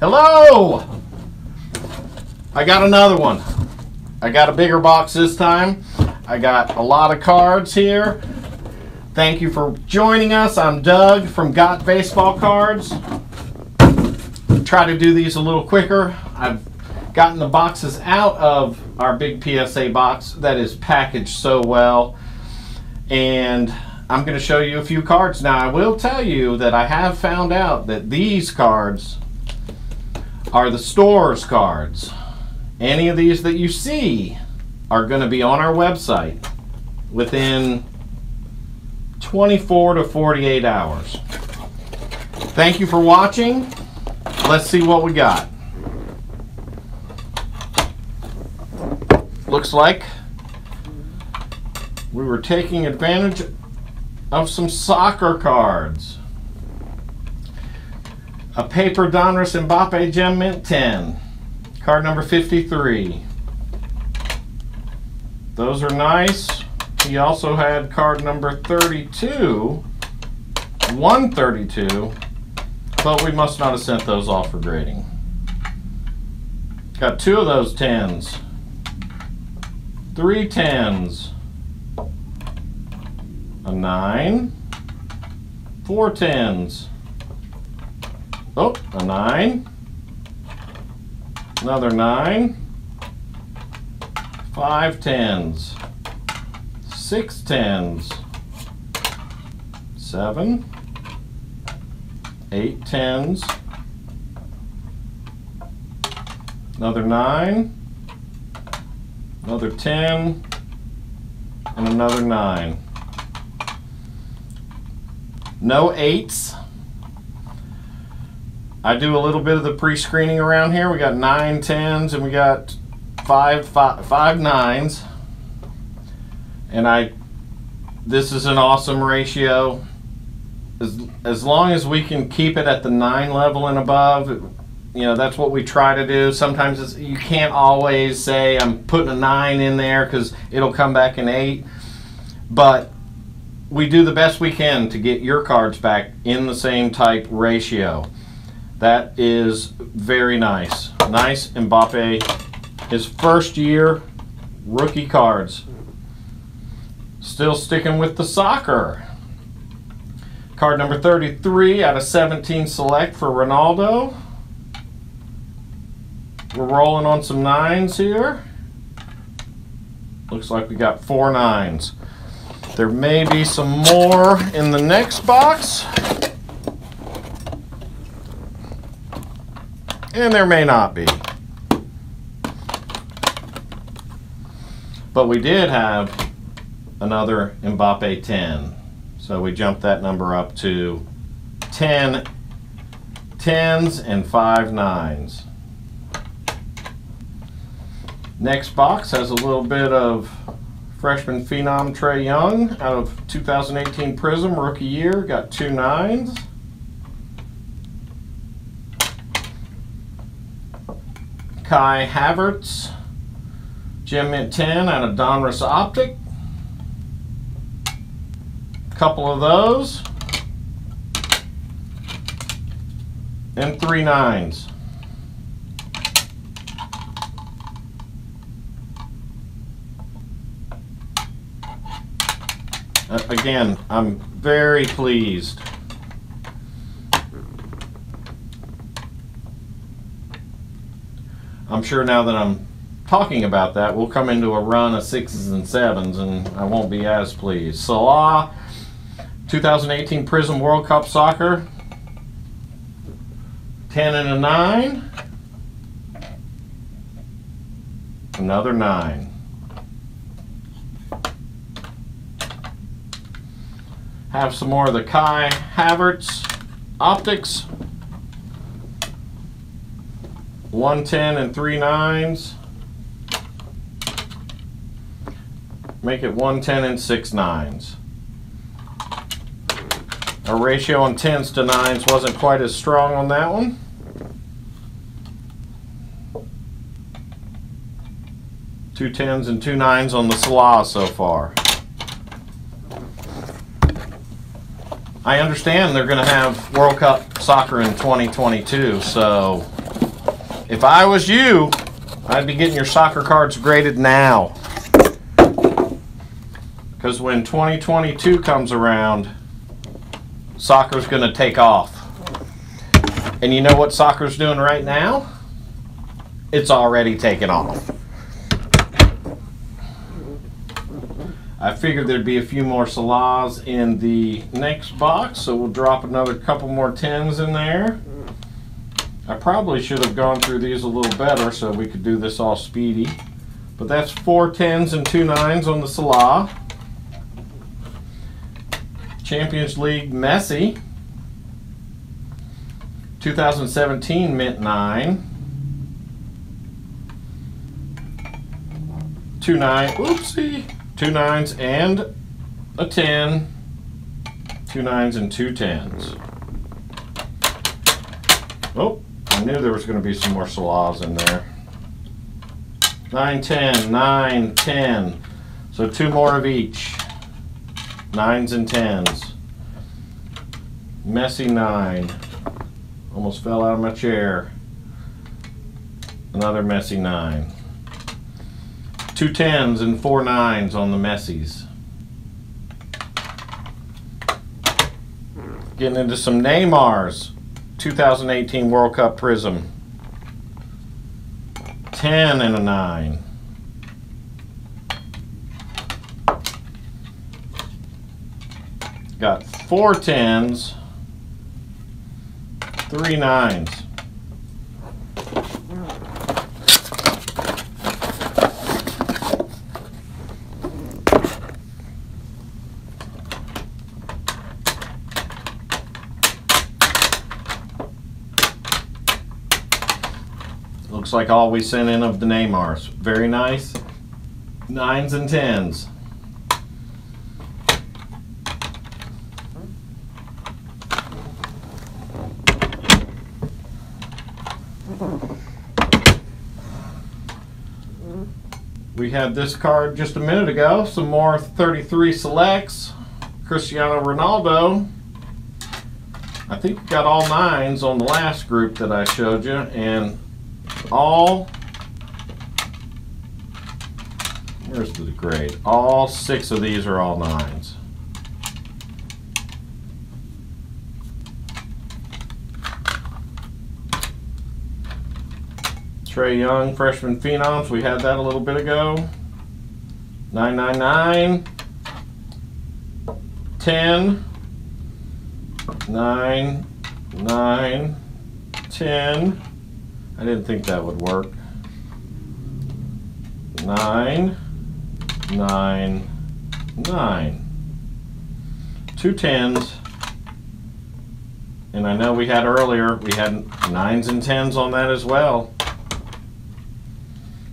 Hello! I got another one. I got a bigger box this time. I got a lot of cards here. Thank you for joining us. I'm Doug from Got Baseball Cards. Try to do these a little quicker. I've gotten the boxes out of our big PSA box that is packaged so well, and I'm going to show you a few cards. Now I will tell you that I have found out that these cards are the store's cards. Any of these that you see are going to be on our website within 24 to 48 hours. Thank you for watching. Let's see what we got. Looks like we were taking advantage of some soccer cards. A paper Donruss Mbappe Gem Mint 10. Card number 53. Those are nice. He also had card number 32, 132, but we must not have sent those off for grading. Got two of those 10s, three 10s, a 9, four 10s, oh, a 9, another 9, five 10s, six 10s, seven, eight 10s, another 9, another 10, and another 9. No 8s. I do a little bit of the pre-screening around here. We got 9 10s and we got five 9s. And this is an awesome ratio. As long as we can keep it at the 9 level and above, you know, that's what we try to do. Sometimes you can't always say I'm putting a 9 in there because it'll come back an 8. But we do the best we can to get your cards back in the same type ratio. That is very nice. Nice Mbappe. His first year rookie cards. Still sticking with the soccer. Card number 33 out of 17 select for Ronaldo. We're rolling on some 9s here. Looks like we got four 9s. There may be some more in the next box. And there may not be. But we did have another Mbappe 10. So we jumped that number up to 10 10s and five 9s. Next box has a little bit of freshman phenom Trae Young out of 2018 Prizm, rookie year. Got two 9s. Kai Havertz, Gem Mint 10 out of Donruss Optic. Couple of those. And three 9s. Again, I'm very pleased. I'm sure now that I'm talking about that, we'll come into a run of 6s and 7s, and I won't be as pleased. Salah, 2018 Prizm World Cup Soccer, 10 and a 9, another 9. Have some more of the Kai Havertz optics. 1 10 and three 9s. Make it 1 10 and six 9s. Our ratio on 10s to 9s wasn't quite as strong on that one. Two 10s and two 9s on the Salah so far. I understand they're going to have World Cup soccer in 2022, so If I was you, I'd be getting your soccer cards graded now. Because when 2022 comes around, soccer's going to take off. And you know what soccer's doing right now? It's already taken off. I figured there'd be a few more Salahs in the next box, so we'll drop another couple more 10s in there. I probably should have gone through these a little better so we could do this all speedy. But that's 4 10s and 2 9s on the Salah. Champions League Messi. 2017 Mint 9. 2 9, oopsie. 2 9s and a 10. 2 9s and 2 10s. Oh, I knew there was going to be some more Salahs in there. 9 10, 9 10. So two more of each. 9s and 10s. Messi 9. Almost fell out of my chair. Another Messi 9. 2 10s and 4 9s on the Messis. Getting into some Neymars. 2018 World Cup Prizm. 10 and a 9. Got 4 10s, 3 9s. Looks like all we sent in of the Neymars. Very nice. 9s and 10s. We had this card just a minute ago. Some more 33 selects. Cristiano Ronaldo. I think we got all 9s on the last group that I showed you, and all, where's the grade? All 6 of these are all 9s. Trae Young, Freshman Phenoms, we had that a little bit ago. 9 9 9 10 9 9 10. I didn't think that would work. 9 9 9. 2 10s. And I know we had earlier, we had 9s and 10s on that as well.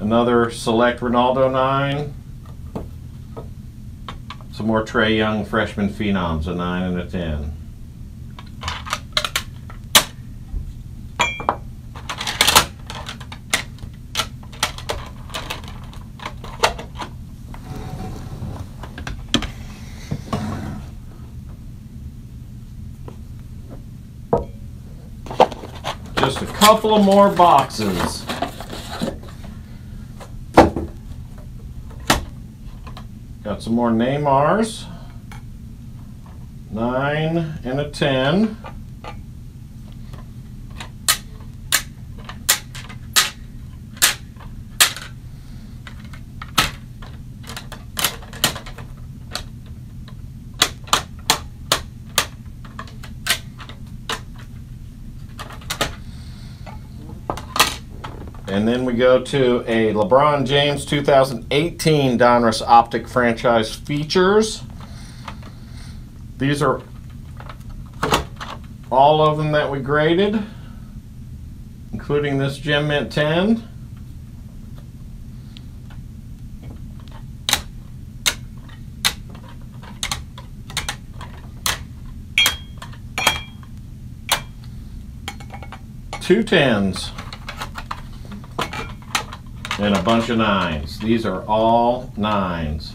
Another Select Ronaldo 9. Some more Trae Young Freshman Phenoms, a 9 and a 10. Just a couple of more boxes. Got some more Neymars. 9 and a 10. And then we go to a LeBron James 2018 Donruss Optic Franchise Features. These are all of them that we graded, including this Gem Mint 10. Two 10s. And a bunch of 9s. These are all 9s.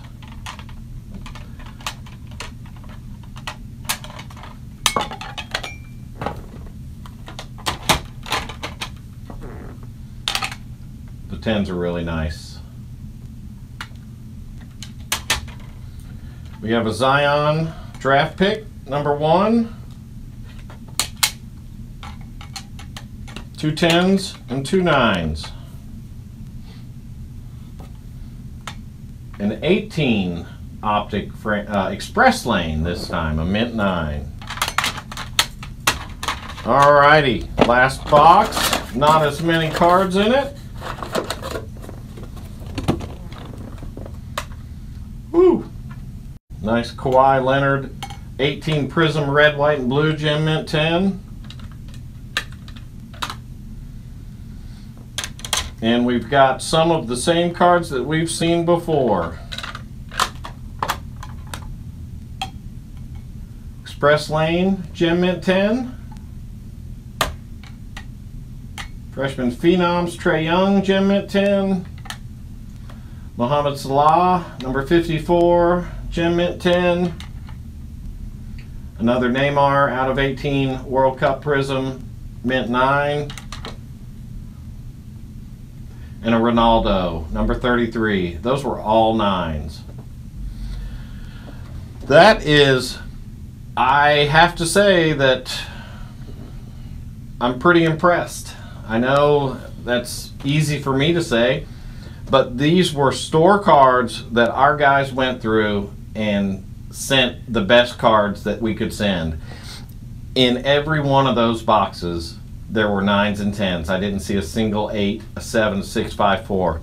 tens are really nice. We have a Zion draft pick, number 1. 2 tens and 2 nines. An 18 Optic Express Lane this time, a mint 9. Alrighty, last box. Not as many cards in it. Woo! Nice Kawhi Leonard, 18 Prizm Red, White, and Blue, Gem Mint 10. And we've got some of the same cards that we've seen before. Express Lane, Gem Mint 10. Freshman Phenoms, Trae Young, Gem Mint 10. Mohamed Salah, number 54, Gem Mint 10. Another Neymar out of 18 World Cup Prism, Mint 9. And a Ronaldo, number 33. Those were all 9s. That is, I have to say that I'm pretty impressed. I know that's easy for me to say, but these were store cards that our guys went through and sent the best cards that we could send. In every one of those boxes, there were 9s and 10s. I didn't see a single 8, a 7, a 6, 5, 4.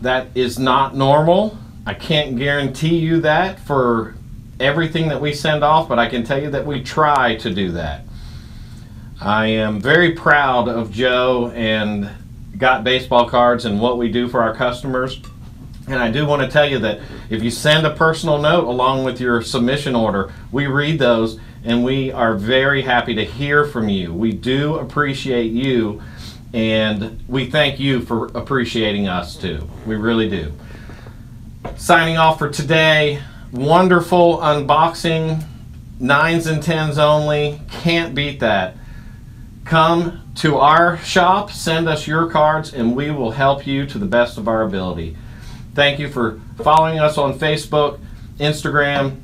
That is not normal. I can't guarantee you that for everything that we send off, but I can tell you that we try to do that. I am very proud of Joe and Got Baseball Cards and what we do for our customers. And I do want to tell you that if you send a personal note along with your submission order, we read those and we are very happy to hear from you. We do appreciate you, and we thank you for appreciating us too. We really do. Signing off for today. Wonderful unboxing. 9s and 10s only. Can't beat that. Come to our shop, send us your cards, and we will help you to the best of our ability. Thank you for following us on Facebook, Instagram,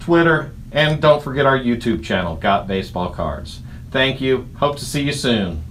Twitter, and don't forget our YouTube channel, Got Baseball Cards. Thank you. Hope to see you soon.